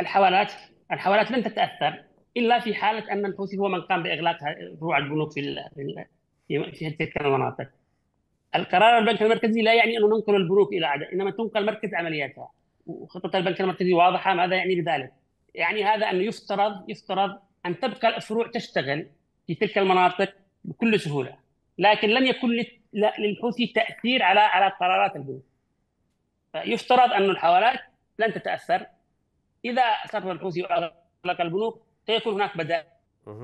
الحوالات لن تتاثر الا في حاله ان الحوثي هو من قام باغلاق فروع البنوك في تلك المناطق. القرار البنك المركزي لا يعني انه ننقل البنوك الى عدن، انما تنقل مركز عملياتها، وخطه البنك المركزي واضحه. ماذا يعني بذلك؟ يعني هذا انه يفترض ان تبقى الفروع تشتغل في تلك المناطق بكل سهوله، لكن لن يكون للحوثي تاثير على قرارات البنوك. فيفترض ان الحوالات لن تتاثر. اذا صرف الحوثي واغلق البنوك سيكون هناك بدائل